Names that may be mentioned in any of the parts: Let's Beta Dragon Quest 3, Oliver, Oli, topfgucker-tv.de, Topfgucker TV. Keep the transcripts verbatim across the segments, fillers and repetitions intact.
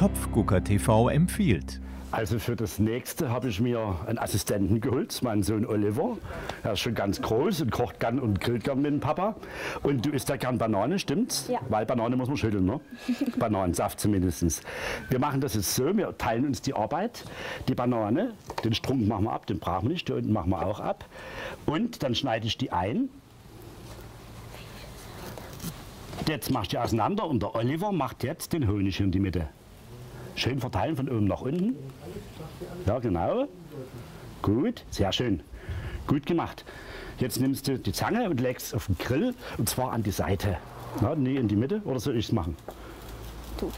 Topfgucker T V empfiehlt. Also für das nächste habe ich mir einen Assistenten geholt, meinen Sohn Oliver. Er ist schon ganz groß und kocht gern und grillt gern mit dem Papa. Und du isst ja gern Banane, stimmt's? Ja. Weil Banane muss man schütteln, ne? Bananensaft zumindest. Wir machen das jetzt so, wir teilen uns die Arbeit. Die Banane, den Strunk machen wir ab, den brauchen wir nicht, den unten machen wir auch ab. Und dann schneide ich die ein. Jetzt machst du die auseinander und der Oliver macht jetzt den Honig in die Mitte. Schön verteilen von oben nach unten. Ja, genau. Gut, sehr schön. Gut gemacht. Jetzt nimmst du die Zange und legst auf den Grill, und zwar an die Seite. Ja, nie in die Mitte, oder soll ich es machen?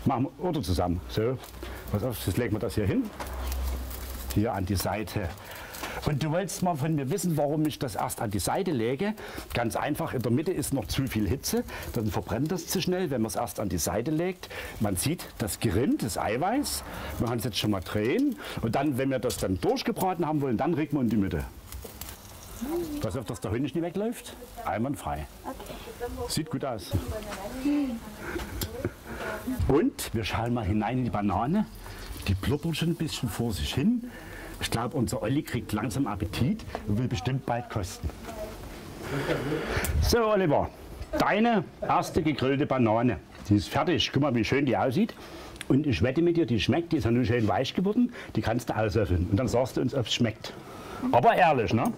Machen wir, oder zusammen. So, pass auf, jetzt legen wir das hier hin. Hier an die Seite. Und du wolltest mal von mir wissen, warum ich das erst an die Seite lege. Ganz einfach, in der Mitte ist noch zu viel Hitze, dann verbrennt das zu schnell, wenn man es erst an die Seite legt. Man sieht das Gerinnt, das Eiweiß. Wir können es jetzt schon mal drehen. Und dann, wenn wir das dann durchgebraten haben wollen, dann rücken wir in die Mitte. Pass auf, dass der Honig nicht wegläuft. Einwandfrei. Sieht gut aus. Und wir schauen mal hinein in die Banane. Die blubbert schon ein bisschen vor sich hin. Ich glaube, unser Olli kriegt langsam Appetit und will bestimmt bald kosten. So, Oliver, deine erste gegrillte Banane. Die ist fertig. Guck mal, wie schön die aussieht. Und ich wette mit dir, die schmeckt. Die ist ja nun schön weich geworden. Die kannst du auslöffeln. Und dann sagst du uns, ob es schmeckt. Aber ehrlich, ne?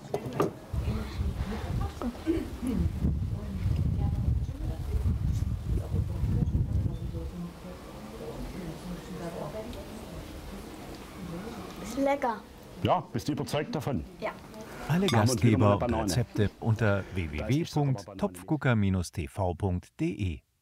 Ist lecker. Ja, bist du überzeugt davon? Ja. Alle Gastgeber und Rezepte unter w w w punkt topfgucker Bindestrich t v punkt de.